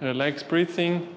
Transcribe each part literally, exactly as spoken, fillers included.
Relax breathing.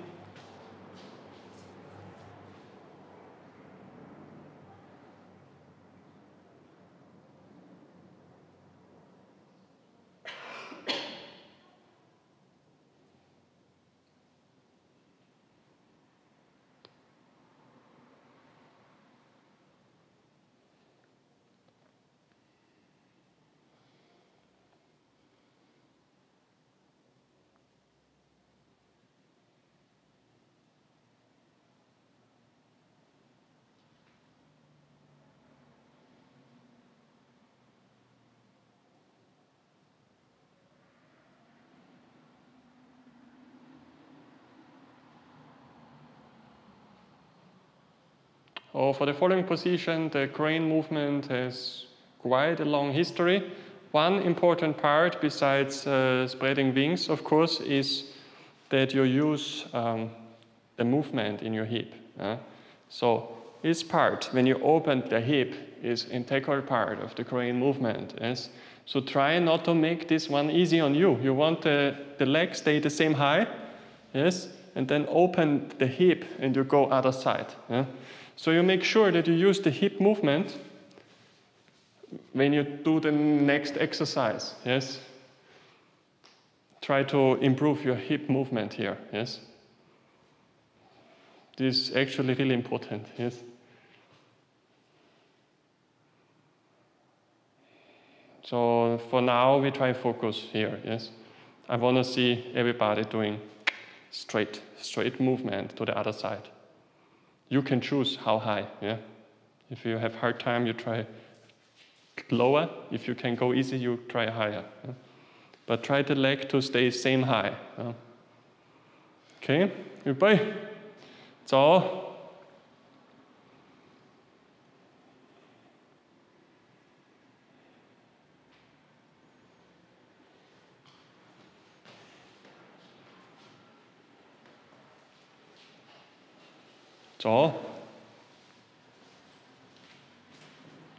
Or for the following position, the crane movement has quite a long history. One important part, besides uh, spreading wings, of course, is that you use um, the movement in your hip. Uh? So this part, when you open the hip, is an integral part of the crane movement. Yes? So try not to make this one easy on you. You want the, the leg stay the same high, yes, and then open the hip and you go other side. Yeah? So you make sure that you use the hip movement when you do the next exercise, yes? Try to improve your hip movement here, yes? This is actually really important, yes? So for now, we try focus here, yes? I want to see everybody doing straight, straight movement to the other side. You can choose how high, yeah? If you have hard time, you try lower. If you can go easy, you try higher. Yeah? But try the leg to stay same high. Yeah? Okay, goodbye. That's all. So,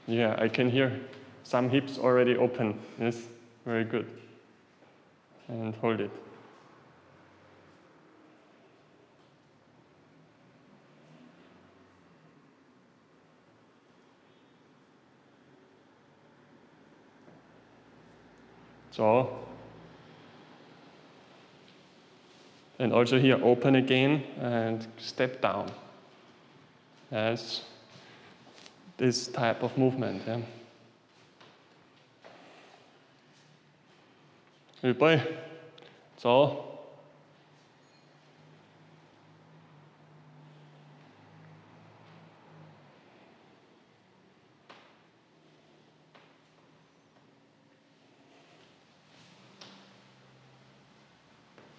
yeah, I can hear some hips already open. Yes, very good. And hold it. So, and also here, open again and step down. As this type of movement. Yeah. Goodbye. That's all.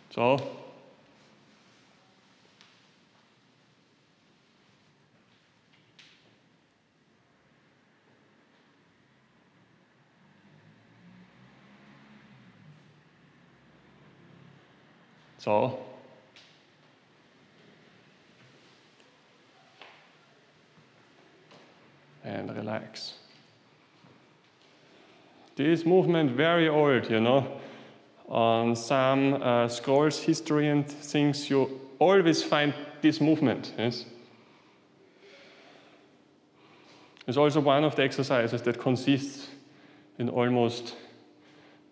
That's all. So, and relax. This movement very old, you know. On some uh, scrolls, history and things, you always find this movement. Yes? It's also one of the exercises that consists in almost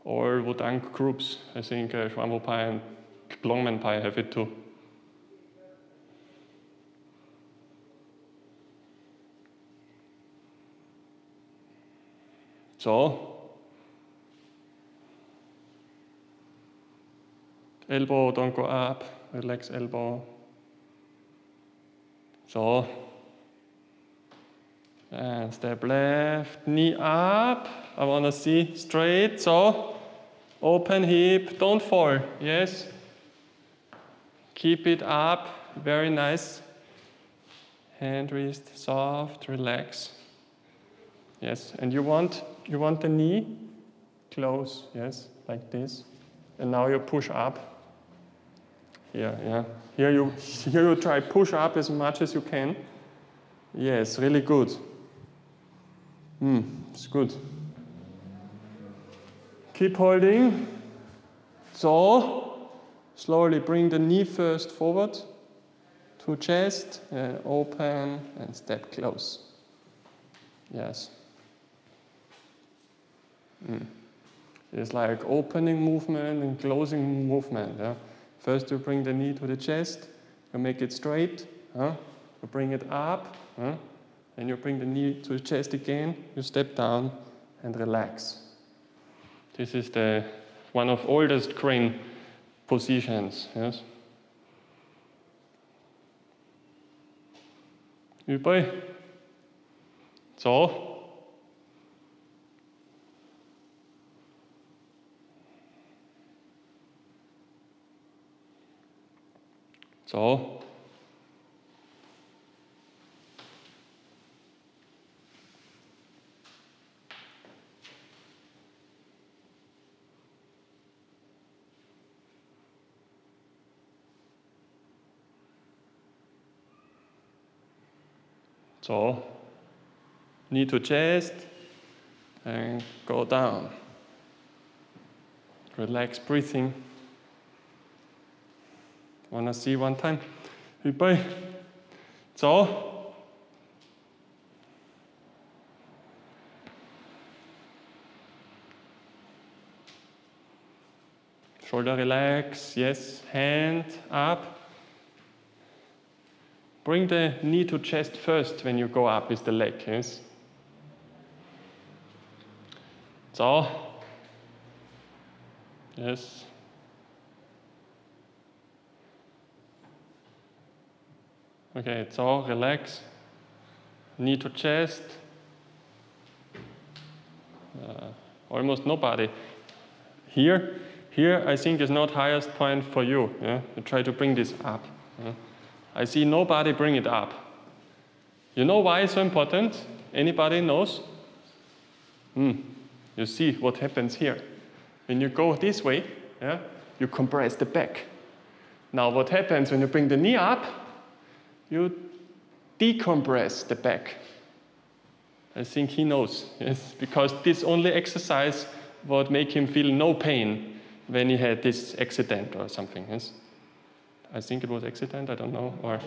all Wudang groups. I think uh, Schwam Wupai and Longman pie have it too. So, elbow don't go up, relax elbow. So, and step left, knee up. I want to see straight. So, open hip, don't fall. Yes. Keep it up, very nice. Hand, wrist, soft, relax. Yes, and you want, you want the knee close, yes, like this. And now you push up. Here, yeah. Here you, here you try push up as much as you can. Yes, really good. Mm, it's good. Keep holding. So. Slowly bring the knee first forward to chest, and open and step close. Yes. Mm. It's like opening movement and closing movement. Yeah? First you bring the knee to the chest, you make it straight, huh? You bring it up, huh? And you bring the knee to the chest again, you step down and relax. This is the one of oldest crane positions. Yes. Wupai. So. So. So, knee to chest and go down. Relax breathing. Wanna see one time? Wupai. So. Shoulder relax, yes, hand up. Bring the knee to chest first when you go up with the leg, yes? So. Yes. Okay, so relax. Knee to chest. Uh, almost nobody. Here, here I think is not highest point for you. Yeah? You try to bring this up. Yeah? I see nobody bring it up. You know why it's so important? Anybody knows? Hmm. You see what happens here. When you go this way, yeah, you compress the back. Now what happens when you bring the knee up? You decompress the back. I think he knows. Yes, because this only exercise would make him feel no pain when he had this accident or something. Yes. I think it was accident, I don't know, or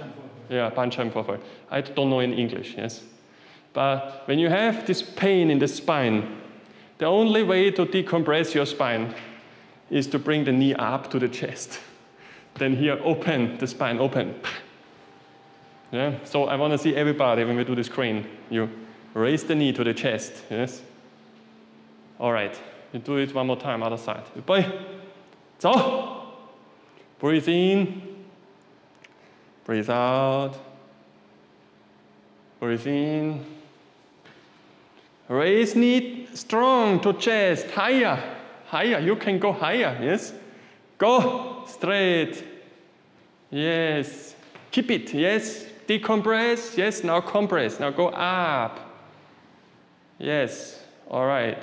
yeah, Bandscheibenvorfall. I don't know in English, yes. But when you have this pain in the spine, the only way to decompress your spine is to bring the knee up to the chest. Then here, open the spine, open. Yeah. So I want to see everybody when we do this crane. You raise the knee to the chest, yes. All right, you do it one more time, other side. Bye. So. Breathe in. Breathe out. Breathe in. Raise knee strong to chest. Higher. Higher. You can go higher. Yes. Go straight. Yes. Keep it. Yes. Decompress. Yes. Now compress. Now go up. Yes. All right.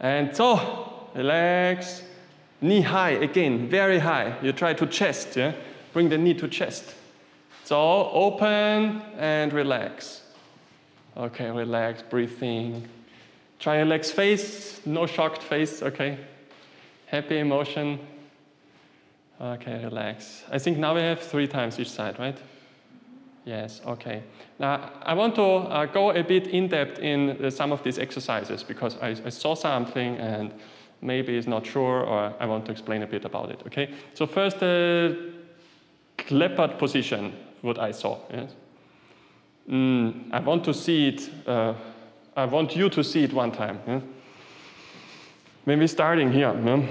And so. Relax. Knee high again, very high. You try to chest, yeah? Bring the knee to chest. So open and relax. Okay, relax, breathing. Try a relaxed face, no shocked face, okay. Happy emotion. Okay, relax. I think now we have three times each side, right? Yes, okay. Now I want to uh, go a bit in depth in uh, some of these exercises because I, I saw something and maybe it's not sure, or I want to explain a bit about it, okay? So first, the uh, leopard position, what I saw, yes? Mm, I want to see it, uh, I want you to see it one time, yeah? When we're starting here, yeah?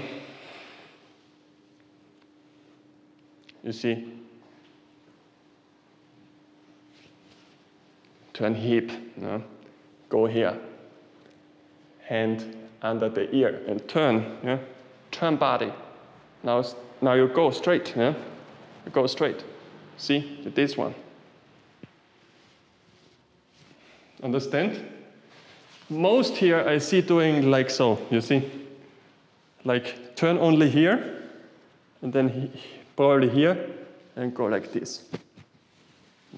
You see? Turn hip, yeah? Go here, hand under the ear and turn, yeah? Turn body. Now, now you go straight, yeah? You go straight. See, this one. Understand? Most here I see doing like so, you see? Like turn only here, and then probably here, and go like this.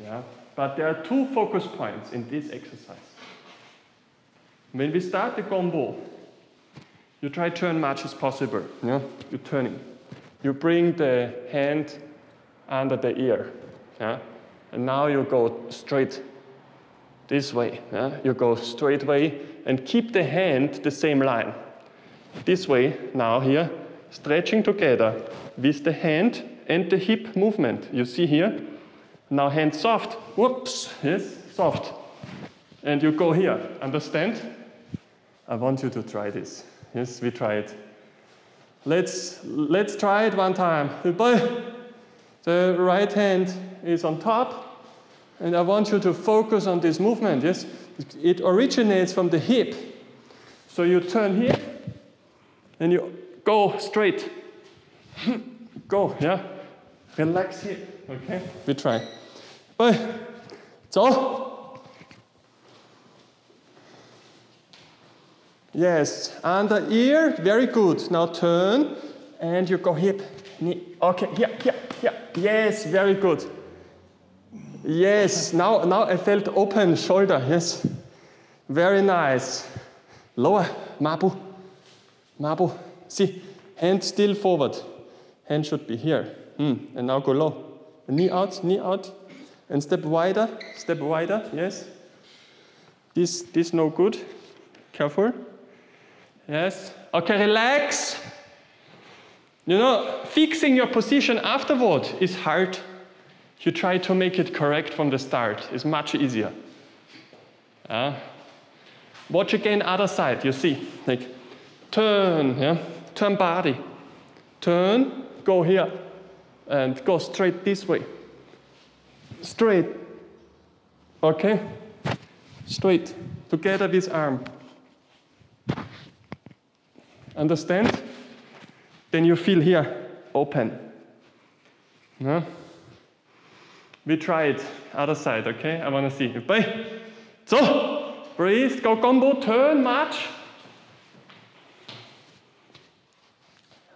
Yeah? But there are two focus points in this exercise. When we start the combo, you try to turn much as possible, yeah? You're turning. you bring the hand under the ear, yeah? And now you go straight this way. Yeah? You go straight way and keep the hand the same line. This way now here, stretching together with the hand and the hip movement. You see here, now hand soft, whoops, yes, soft. And you go here, understand? I want you to try this. Yes, we try it. Let's, let's try it one time. The right hand is on top, and I want you to focus on this movement, yes? It originates from the hip. So you turn here, and you go straight. Go, yeah? Relax here, okay? We try. So. Yes, under ear, very good. Now turn, and you go hip, knee. Okay, here, here, here. Yes, very good. Yes, now, now I felt open shoulder, yes. Very nice. Lower, mabu, mabu. See, hand still forward. Hand should be here. Mm. And now go low. Knee out, knee out. And step wider, step wider, yes. This, this no good. Careful. Yes. Okay, relax. You know, fixing your position afterward is hard. You try to make it correct from the start. It's much easier. Uh, watch again other side, you see. Like, turn, yeah? Turn body. Turn, go here, and go straight this way. Straight. Okay? Straight. Together with arm. Understand? Then you feel here, open. No? We try it, other side, okay? I want to see. Bye. So, breathe, go combo, turn, march.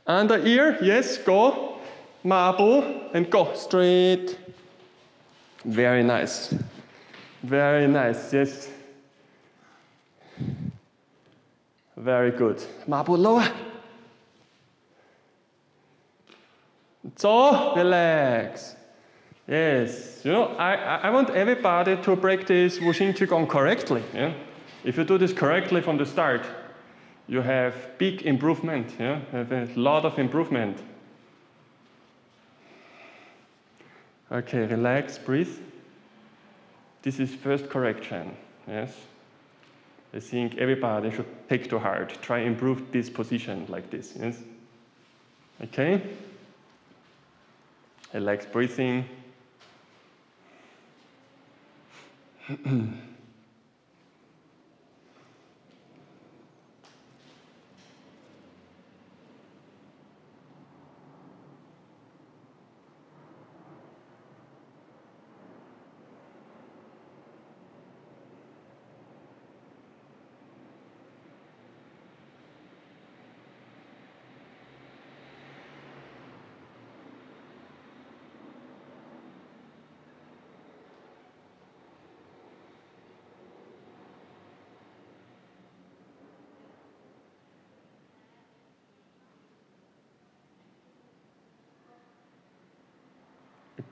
Under ear, yes, go. Mabu, and go, straight. Very nice. Very nice, yes. Very good. Mabu, lower. So, relax. Yes, you know, I, I want everybody to practice Wuxing Qigong correctly. Yeah? If you do this correctly from the start, you have big improvement, yeah? You have a lot of improvement. Okay, relax, breathe. This is first correction, yes? I think everybody should take to heart, try improve this position like this, yes? Okay? Relax breathing.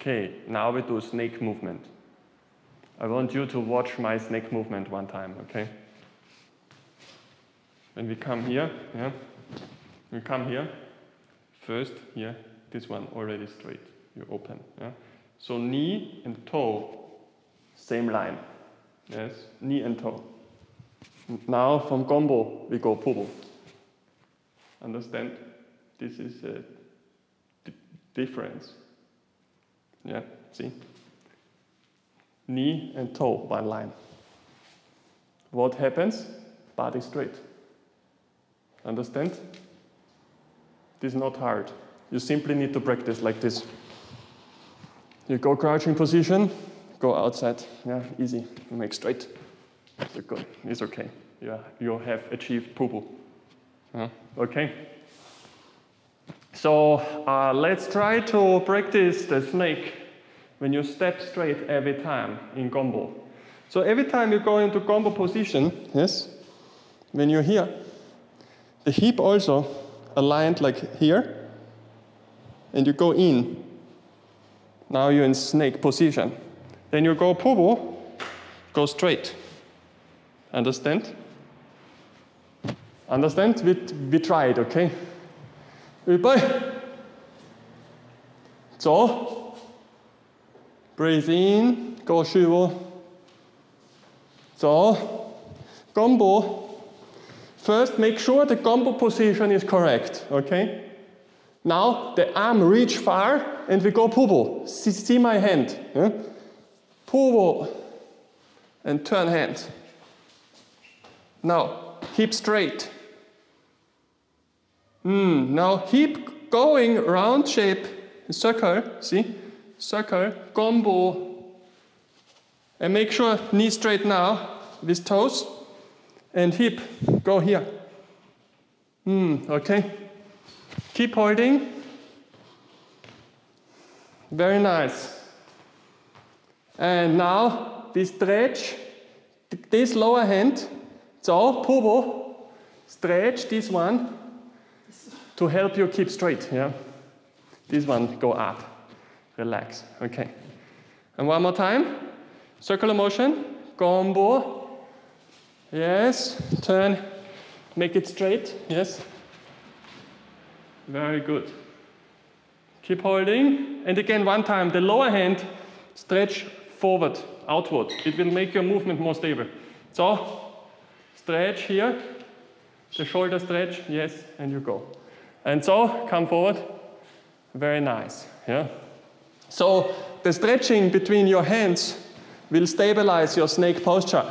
Okay, now we do snake movement. I want you to watch my snake movement one time, okay? When we come here, yeah? We come here, first, yeah, this one already straight, you open, yeah? So knee and toe, same line, yes? Knee and toe. Now from combo, we go pubo. Understand? This is a difference. Yeah, see? Knee and toe, one line. What happens? Body straight. Understand? This is not hard. You simply need to practice like this. You go crouching position, go outside. Yeah, easy. You make straight. It's okay. Yeah, you have achieved pubu. Yeah. Okay? So uh, let's try to practice the snake when you step straight every time in combo. So every time you go into combo position, yes, when you're here, the hip also aligned like here, and you go in. Now you're in snake position. Then you go purple, go straight. Understand? Understand? We, we tried, okay? Wupai. So, breathe in, go shivo. So, combo. First, make sure the combo position is correct, okay? Now, the arm reach far and we go pubo. See, see my hand. Yeah? Pubo and turn hand. Now, hip straight. Mm, now, hip going round shape, circle, see? Circle, combo. And make sure knee straight now with toes. And hip, go here. Mm, okay. Keep holding. Very nice. And now, we stretch this lower hand. So, pubo, stretch this one to help you keep straight. Yeah. This one, go up. Relax. Okay. And one more time. Circular motion. Combo. Yes, turn, make it straight, yes. Very good. Keep holding, and again one time, the lower hand stretch forward, outward. It will make your movement more stable. So, stretch here, the shoulder stretch, yes, and you go. And so, come forward, very nice, yeah. So, the stretching between your hands will stabilize your snake posture.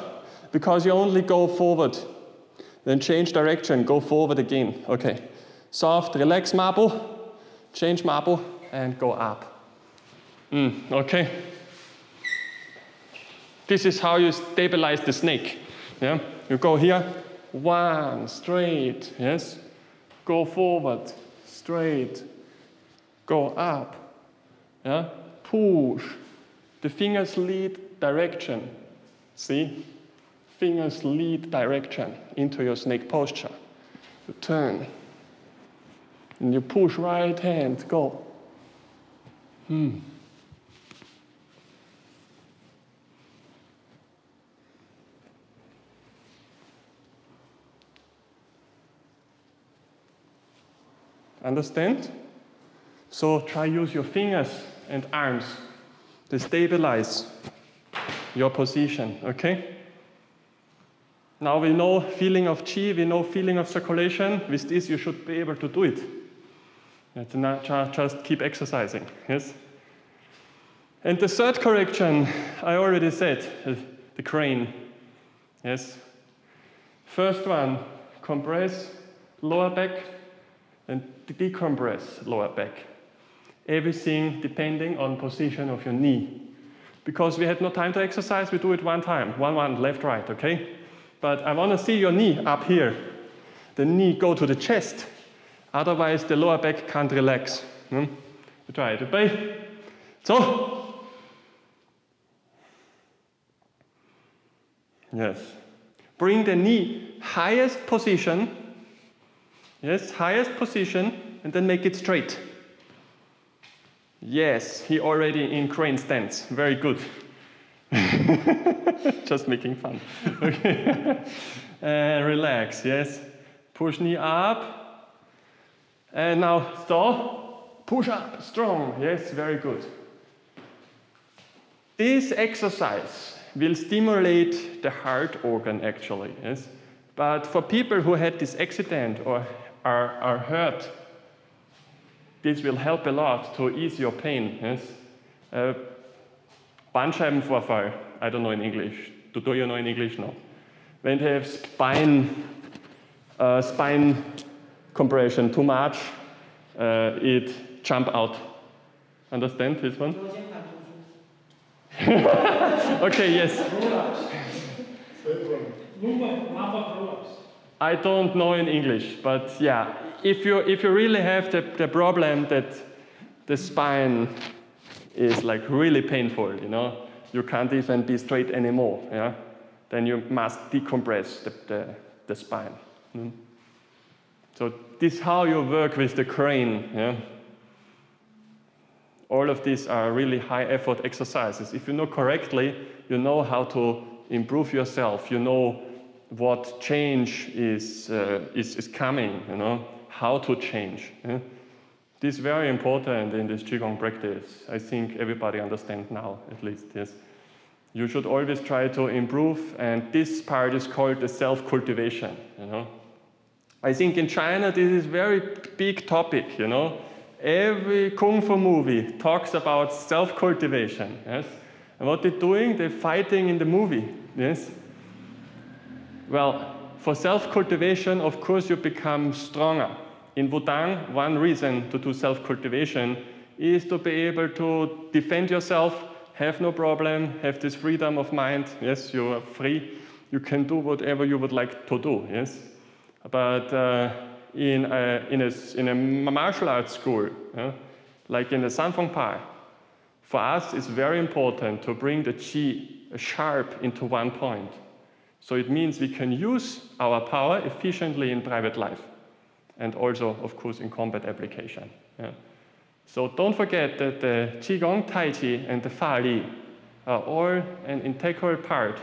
Because you only go forward, then change direction, go forward again. Okay, soft, relax mabu, change mabu, and go up. Mm, okay. This is how you stabilize the snake. Yeah, you go here, one, straight, yes. Go forward, straight, go up. Yeah, push. The fingers lead direction, see? Fingers lead direction into your snake posture. You turn. And you push right hand, go. Hmm. Understand? So try use your fingers and arms to stabilize your position, okay? Now we know feeling of qi, we know feeling of circulation. With this, you should be able to do it. It's not just keep exercising, yes? And the third correction, I already said, the crane, yes? First one, compress lower back and decompress lower back. Everything depending on position of your knee. Because we had no time to exercise, we do it one time. One, one, left, right, okay? But I want to see your knee up here. The knee go to the chest. Otherwise, the lower back can't relax. Hmm? We try it. Okay? So. Yes. Bring the knee highest position. Yes, highest position. And then make it straight. Yes, he already in crane stance. Very good. Just making fun. Okay. And relax, yes. Push knee up. And now stop. Push up, strong. Yes, very good. This exercise will stimulate the heart organ actually, yes. But for people who had this accident or are, are hurt, this will help a lot to ease your pain, yes. Uh, Bandscheibenvorfall, I don't know in English. Do, do you know in English? No. When they have spine, uh, spine compression too much, uh, it jump out. Understand this one? Okay, yes. I don't know in English, but yeah. If you, if you really have the, the problem that the spine is like really painful, you know, you can't even be straight anymore, yeah, then you must decompress the, the, the spine. Mm. So this is how you work with the crane, yeah. all of these are really high effort exercises. If you know correctly, you know how to improve yourself, you know what change is, uh, is, is coming, you know, how to change. Yeah? This is very important in this Qigong practice. I think everybody understands now, at least, yes. You should always try to improve, and this part is called the self-cultivation, you know. I think in China this is a very big topic, you know. Every kung fu movie talks about self-cultivation, yes. And what they're doing, they're fighting in the movie, yes. Well, for self-cultivation, of course, you become stronger. In Wudang, one reason to do self-cultivation is to be able to defend yourself, have no problem, have this freedom of mind. Yes, you are free. You can do whatever you would like to do. Yes, but uh, in a, in a in a martial arts school, yeah, like in the Sanfeng Pai, for us it's very important to bring the qi sharp into one point. So it means we can use our power efficiently in private life, and also, of course, in combat application. Yeah. So don't forget that the Qigong, Tai Chi, and the Fa Li are all an integral part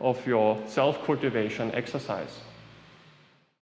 of your self-cultivation exercise.